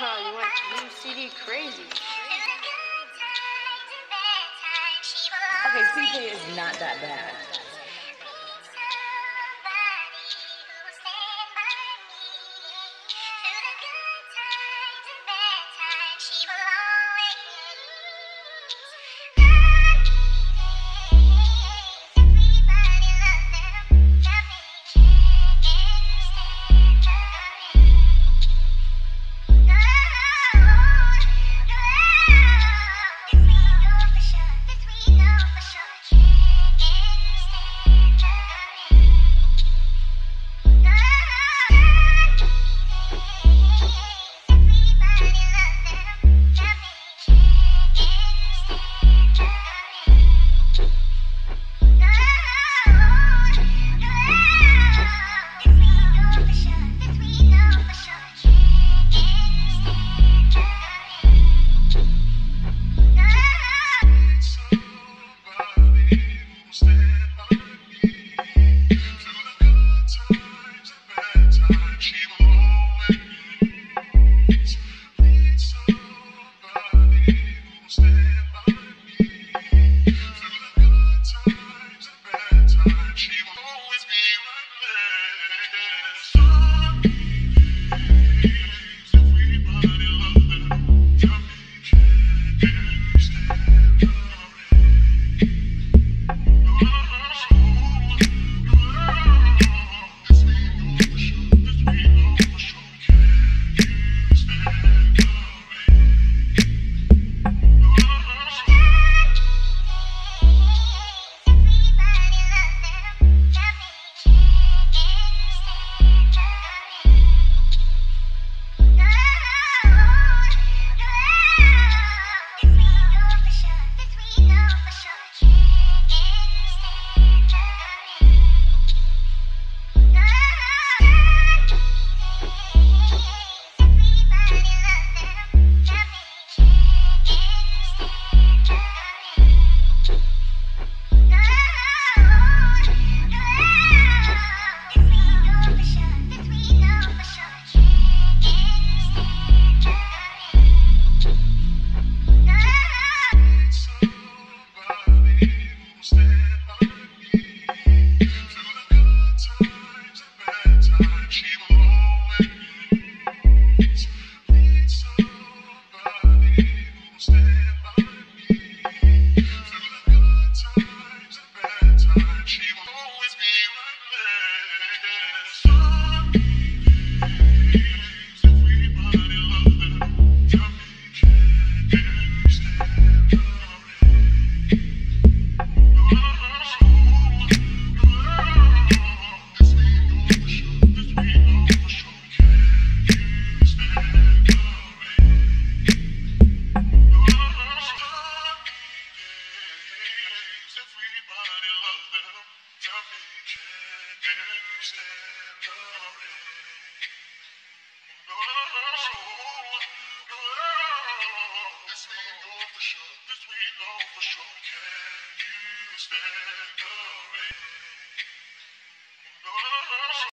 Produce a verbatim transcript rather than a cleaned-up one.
how you went to U C D crazy. Okay, C P is not that bad.